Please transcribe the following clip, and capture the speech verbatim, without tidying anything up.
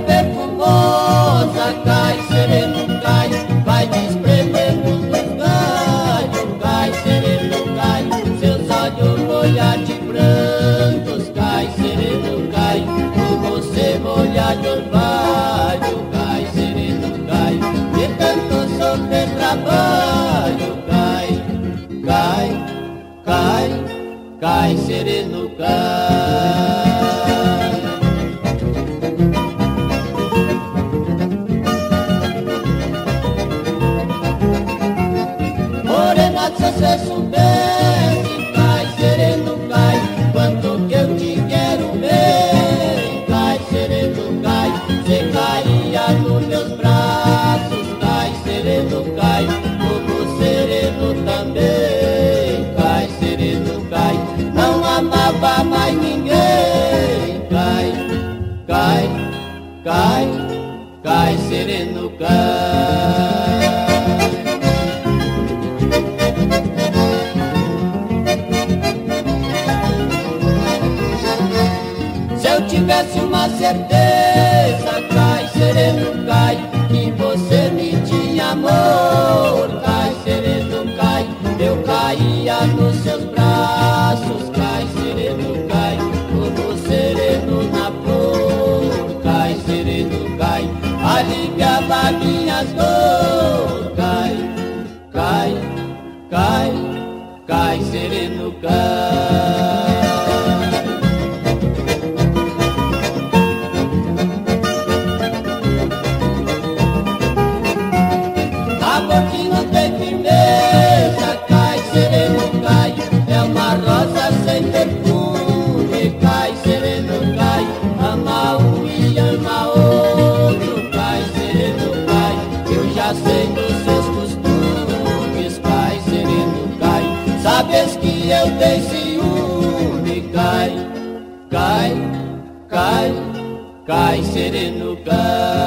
perfumosa, cai, sereno cai, vai desprendendo dos galhos, cai, sereno cai, seus olhos molhados de prantos, cai, sereno cai, por você molhado de orvalho, cai, sereno cai, de tanto sobretrabalho, cai, cai, cai, cai, sereno cai. Se você soubesse, cai, sereno cai, quanto que eu te quero ver, cai, sereno cai, você caía nos meus braços, cai, sereno cai, como sereno também, cai, sereno cai, não amava mais ninguém, cai, cai, cai, cai, sereno cai. Se eu tivesse uma certeza, cai, sereno, cai, que você me tinha amor, cai, sereno, cai, eu caía nos seus braços, cai, sereno, cai, como sereno na flor, cai, sereno, cai, aliviava minhas dores, cai, cai, cai, cai, sereno, cai. Sabes que eu tenho ciúme, cai, cai, cai, cai, sereno, cai.